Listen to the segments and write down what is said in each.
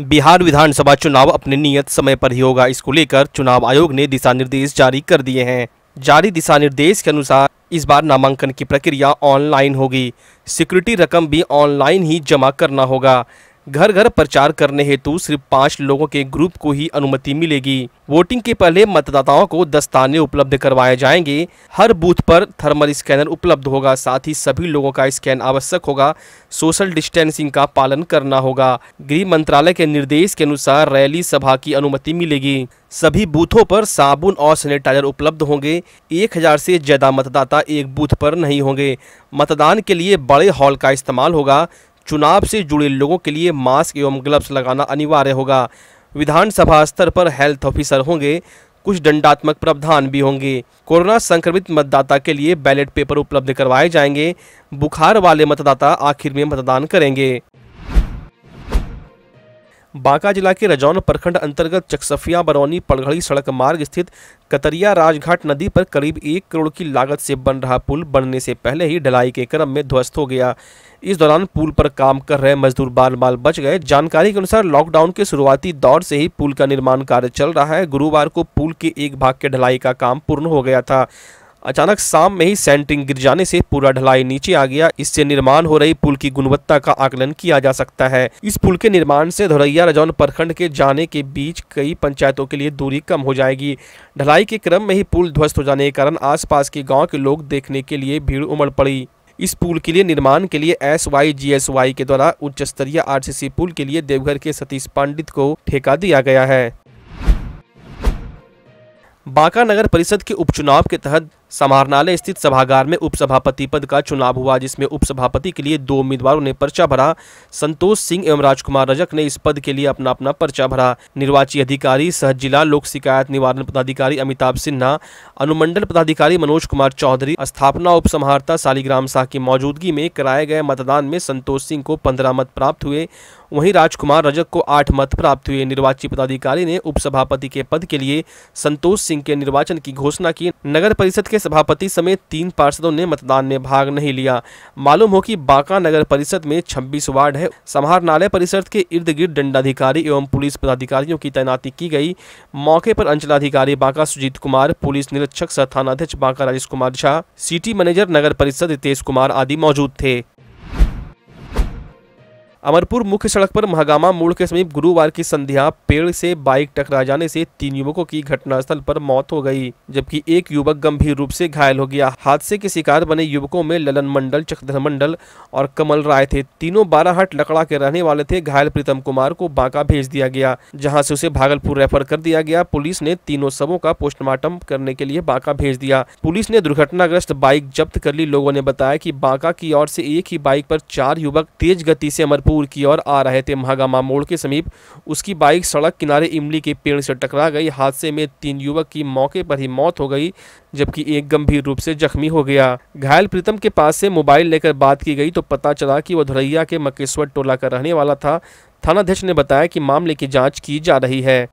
बिहार विधानसभा चुनाव अपने नियत समय पर ही होगा। इसको लेकर चुनाव आयोग ने दिशा निर्देश जारी कर दिए हैं। जारी दिशा निर्देश के अनुसार इस बार नामांकन की प्रक्रिया ऑनलाइन होगी। सिक्योरिटी रकम भी ऑनलाइन ही जमा करना होगा। घर घर प्रचार करने हेतु सिर्फ 5 लोगों के ग्रुप को ही अनुमति मिलेगी। वोटिंग के पहले मतदाताओं को दस्ताने उपलब्ध करवाए जाएंगे। हर बूथ पर थर्मल स्कैनर उपलब्ध होगा। साथ ही सभी लोगों का स्कैन आवश्यक होगा। सोशल डिस्टेंसिंग का पालन करना होगा। गृह मंत्रालय के निर्देश के अनुसार रैली सभा की अनुमति मिलेगी। सभी बूथों पर साबुन और सैनिटाइजर उपलब्ध होंगे। 1000 से ज्यादा मतदाता एक बूथ पर नहीं होंगे। मतदान के लिए बड़े हॉल का इस्तेमाल होगा। चुनाव से जुड़े लोगों के लिए मास्क एवं ग्लव्स लगाना अनिवार्य होगा। विधानसभा स्तर पर हेल्थ ऑफिसर होंगे। कुछ दंडात्मक प्रावधान भी होंगे। कोरोना संक्रमित मतदाता के लिए बैलेट पेपर उपलब्ध करवाए जाएंगे। बुखार वाले मतदाता आखिर में मतदान करेंगे। बांका जिला के रजौन प्रखंड अंतर्गत चकसफिया बरौनी पड़घड़ी सड़क मार्ग स्थित कतरिया राजघाट नदी पर करीब 1 करोड़ की लागत से बन रहा पुल बनने से पहले ही ढलाई के क्रम में ध्वस्त हो गया। इस दौरान पुल पर काम कर रहे मजदूर बाल बाल बच गए। जानकारी के अनुसार लॉकडाउन के शुरुआती दौर से ही पुल का निर्माण कार्य चल रहा है। गुरुवार को पुल के एक भाग के ढलाई का काम पूर्ण हो गया था। अचानक शाम में ही सेंटरिंग गिर जाने से पूरा ढलाई नीचे आ गया। इससे निर्माण हो रही पुल की गुणवत्ता का आकलन किया जा सकता है। इस पुल के निर्माण से धोरैया रजौन प्रखंड के जाने के बीच कई पंचायतों के लिए दूरी कम हो जाएगी। ढलाई के क्रम में ही पुल ध्वस्त हो जाने के कारण आसपास के गांव के लोग देखने के लिए भीड़ उमड़ पड़ी। इस पुल के लिए निर्माण के लिए SYGSY के द्वारा उच्च स्तरीय RCC पुल के लिए देवघर के सतीश पंडित को ठेका दिया गया है। बांका नगर परिषद के उपचुनाव के तहत समाहरणालय स्थित सभागार में उपसभापति पद का चुनाव हुआ, जिसमें उपसभापति के लिए 2 उम्मीदवारों ने पर्चा भरा। संतोष सिंह एवं राजकुमार रजक ने इस पद के लिए अपना अपना पर्चा भरा। निर्वाची अधिकारी सह जिला लोक शिकायत निवारण पदाधिकारी अमिताभ सिन्हा, अनुमंडल पदाधिकारी मनोज कुमार चौधरी, स्थापना उपसंहार्ता शालीग्राम शाह की मौजूदगी में कराए गए मतदान में संतोष सिंह को 15 मत प्राप्त हुए, वहीं राजकुमार रजक को 8 मत प्राप्त हुए। निर्वाची पदाधिकारी ने उपसभापति के पद के लिए संतोष सिंह के निर्वाचन की घोषणा की। नगर परिषद के सभापति समेत 3 पार्षदों ने मतदान में भाग नहीं लिया। मालूम हो कि बांका नगर परिषद में 26 वार्ड है। समाहरणालय परिषद के इर्द गिर्द दंडाधिकारी एवं पुलिस पदाधिकारियों की तैनाती की गई। मौके पर अंचलाधिकारी बांका सुजीत कुमार, पुलिस निरीक्षक सह थानाध्यक्ष बांका राजेश कुमार झा, सिटी मैनेजर नगर परिषद रितेश कुमार आदि मौजूद थे। अमरपुर मुख्य सड़क पर महागामा मोड़ के समीप गुरुवार की संध्या पेड़ से बाइक टकरा जाने से 3 युवकों की घटनास्थल पर मौत हो गई, जबकि एक युवक गंभीर रूप से घायल हो गया। हादसे के शिकार बने युवकों में ललन मंडल, चक्रधर मंडल और कमल राय थे। तीनों बाराहाट लकड़ा के रहने वाले थे। घायल प्रीतम कुमार को बांका भेज दिया गया, जहाँ से उसे भागलपुर रेफर कर दिया गया। पुलिस ने तीनों शवों का पोस्टमार्टम करने के लिए बांका भेज दिया। पुलिस ने दुर्घटनाग्रस्त बाइक जब्त कर ली। लोगों ने बताया कि बांका की ओर से एक ही बाइक पर 4 युवक तेज गति से अमरपुर की ओर आ रहे थे। महागामा मोड़ के समीप उसकी बाइक सड़क किनारे इमली के पेड़ से टकरा गई। हादसे में 3 युवक की मौके पर ही मौत हो गई, जबकि एक गंभीर रूप से जख्मी हो गया। घायल प्रीतम के पास से मोबाइल लेकर बात की गई तो पता चला कि वह धोरैया के मकेश्वर टोला का रहने वाला था। थानाध्यक्ष ने बताया कि मामले की जाँच की जा रही है।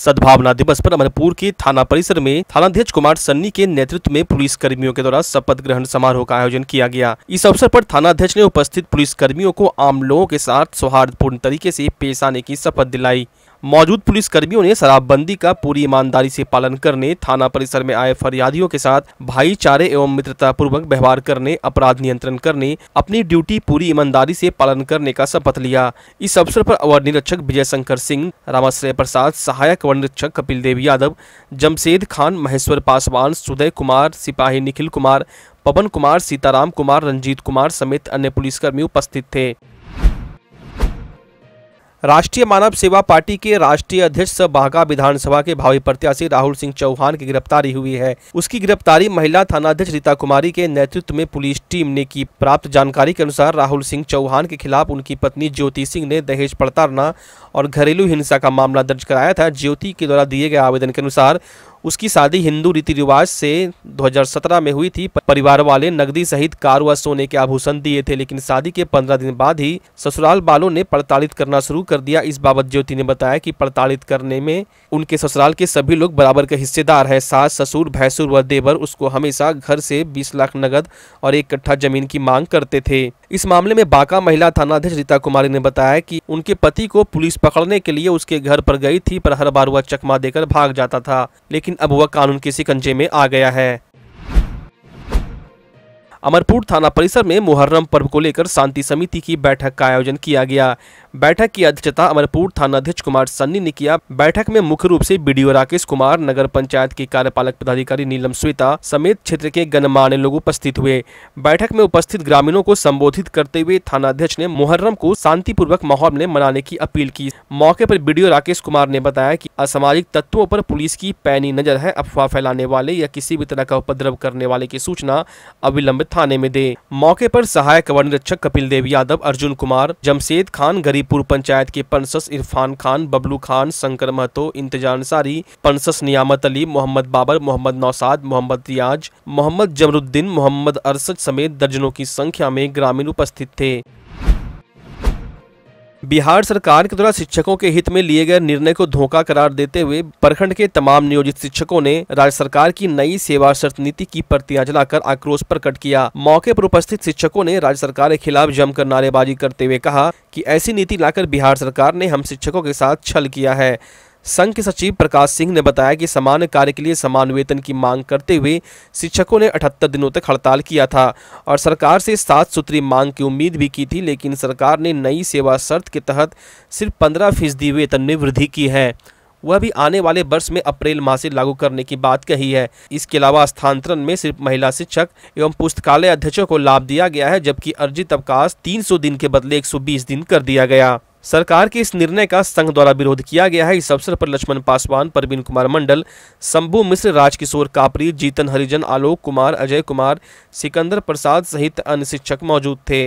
सद्भावना दिवस पर अमरपुर के थाना परिसर में थानाध्यक्ष कुमार सन्नी के नेतृत्व में पुलिस कर्मियों के द्वारा शपथ ग्रहण समारोह का आयोजन किया गया। इस अवसर पर थानाध्यक्ष ने उपस्थित पुलिस कर्मियों को आम लोगों के साथ सौहार्दपूर्ण तरीके से पेश आने की शपथ दिलाई। मौजूद पुलिस कर्मियों ने शराबबंदी का पूरी ईमानदारी से पालन करने, थाना परिसर में आए फरियादियों के साथ भाईचारे एवं मित्रता पूर्वक व्यवहार करने, अपराध नियंत्रण करने, अपनी ड्यूटी पूरी ईमानदारी से पालन करने का शपथ लिया। इस अवसर पर अवर निरीक्षक विजय शंकर सिंह, रामाश्रय प्रसाद, सहायक अवर निरीक्षक कपिल देव यादव, जमशेद खान, महेश्वर पासवान, सुदय कुमार, सिपाही निखिल कुमार, पवन कुमार, सीताराम कुमार, रंजीत कुमार समेत अन्य पुलिसकर्मी उपस्थित थे। राष्ट्रीय मानव सेवा पार्टी के राष्ट्रीय अध्यक्ष बांका विधानसभा के भावी प्रत्याशी राहुल सिंह चौहान की गिरफ्तारी हुई है। उसकी गिरफ्तारी महिला थानाध्यक्ष रीता कुमारी के नेतृत्व में पुलिस टीम ने की। प्राप्त जानकारी के अनुसार राहुल सिंह चौहान के खिलाफ उनकी पत्नी ज्योति सिंह ने दहेज प्रताड़ना और घरेलू हिंसा का मामला दर्ज कराया था। ज्योति के द्वारा दिए गए आवेदन के अनुसार उसकी शादी हिंदू रीति रिवाज से 2017 में हुई थी। परिवार वाले नकदी सहित कार व सोने के आभूषण दिए थे, लेकिन शादी के 15 दिन बाद ही ससुराल वालों ने प्रताड़ित करना शुरू कर दिया। इस बाबत ज्योति ने बताया कि प्रताड़ित करने में उनके ससुराल के सभी लोग बराबर के हिस्सेदार है। सास, ससुर, भैंसुर व देवर उसको हमेशा घर से 20 लाख नकद और 1 कट्ठा जमीन की मांग करते थे। इस मामले में बांका महिला थानाध्यक्ष रीता कुमारी ने बताया कि उनके पति को पुलिस पकड़ने के लिए उसके घर पर गई थी, पर हर बार वह चकमा देकर भाग जाता था, लेकिन अब वह कानून के शिकंजे में आ गया है। अमरपुर थाना परिसर में मुहर्रम पर्व को लेकर शांति समिति की बैठक का आयोजन किया गया। बैठक की अध्यक्षता अमरपुर थानाध्यक्ष कुमार सन्नी ने किया। बैठक में मुख्य रूप से बीडीओ राकेश कुमार, नगर पंचायत के कार्यपालक पदाधिकारी नीलम श्वेता समेत क्षेत्र के गणमान्य लोग उपस्थित हुए। बैठक में उपस्थित ग्रामीणों को संबोधित करते हुए थानाध्यक्ष ने मुहर्रम को शांतिपूर्वक माहौल में मनाने की अपील की। मौके पर बीडीओ राकेश कुमार ने बताया कि असामाजिक तत्वों पर पुलिस की पैनी नजर है। अफवाह फैलाने वाले या किसी भी तरह का उपद्रव करने वाले की सूचना अविलंब थाने में दे। मौके पर सहायक वन निरीक्षक कपिल देव यादव, अर्जुन कुमार, जमशेद खान, गरीपुर पंचायत के पंसस इरफान खान, बबलू खान, शंकर महतो, इंतजार अंसारी, पंसस नियामत अली, मोहम्मद बाबर, मोहम्मद नौसाद, मोहम्मद रियाज, मोहम्मद जमरुद्दीन, मोहम्मद अरसद समेत दर्जनों की संख्या में ग्रामीण उपस्थित थे। बिहार सरकार के द्वारा शिक्षकों के हित में लिए गए निर्णय को धोखा करार देते हुए प्रखंड के तमाम नियोजित शिक्षकों ने राज्य सरकार की नई सेवा शर्त नीति की प्रतियां जलाकर आक्रोश प्रकट किया। मौके पर उपस्थित शिक्षकों ने राज्य सरकार के खिलाफ जमकर नारेबाजी करते हुए कहा कि ऐसी नीति लाकर बिहार सरकार ने हम शिक्षकों के साथ छल किया है। संघ के सचिव प्रकाश सिंह ने बताया कि समान कार्य के लिए समान वेतन की मांग करते हुए शिक्षकों ने 78 दिनों तक हड़ताल किया था और सरकार से 7 सूत्री मांग की उम्मीद भी की थी, लेकिन सरकार ने नई सेवा शर्त के तहत सिर्फ 15% वेतन में वृद्धि की है, वह भी आने वाले वर्ष में अप्रैल माह से लागू करने की बात कही है। इसके अलावा स्थानांतरण में सिर्फ महिला शिक्षक एवं पुस्तकालय अध्यक्षों को लाभ दिया गया है, जबकि अर्जित अवकाश 300 दिन के बदले 120 दिन कर दिया गया। सरकार के इस निर्णय का संघ द्वारा विरोध किया गया है। इस अवसर पर लक्ष्मण पासवान, प्रवीण कुमार मंडल, शंभू मिश्र, राजकिशोर कापरी, जीतन हरिजन, आलोक कुमार, अजय कुमार, सिकंदर प्रसाद सहित अन्य शिक्षक मौजूद थे।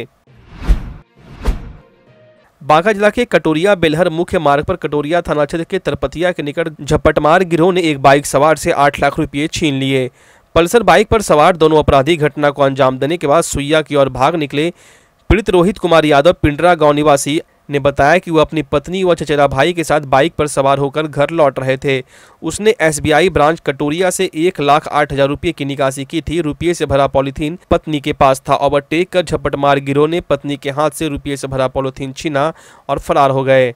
बांका जिला के कटोरिया बेलहर मुख्य मार्ग पर कटोरिया थाना क्षेत्र के तरपतिया के निकट झपटमार गिरोह ने एक बाइक सवार से 8 लाख रुपये छीन लिए। पल्सर बाइक पर सवार दोनों अपराधी घटना को अंजाम देने के बाद सुइया की ओर भाग निकले। पीड़ित रोहित कुमार यादव पिंडरा गाँव निवासी ने बताया कि वह अपनी पत्नी व चचेरा भाई के साथ बाइक पर सवार होकर घर लौट रहे थे। उसने एसबीआई ब्रांच कटोरिया से 1,08,000 रुपये की निकासी की थी। रुपये से भरा पॉलीथीन पत्नी के पास था। ओवरटेक कर झपटमार गिरोह ने पत्नी के हाथ से रुपये से भरा पॉलीथीन छीना और फरार हो गए।